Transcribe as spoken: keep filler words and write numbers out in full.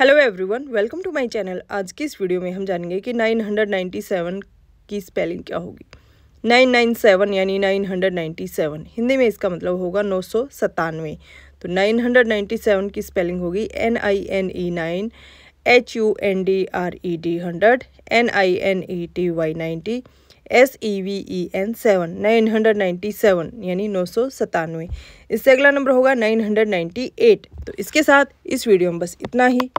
Hello everyone, welcome to my channel. आज की इस वीडियो में हम जानेंगे कि नाइन नाइन्टी सेवन की स्पेलिंग क्या होगी। नाइन नाइन सेवन यानी नाइन नाइन्टी सेवन, हिंदी में इसका मतलब होगा नौ सौ सतानवे। तो नाइन नाइन्टी सेवन की स्पेलिंग होगी N I N E nine, H U N D R E D hundred, N I N E T Y ninety, S E V E N seven. Nine hundred ninety seven यानी नौ सौ सतानवे। इससे अगला number होगा nine hundred ninety eight. तो इसके साथ इस वीडियो में बस इतना ही।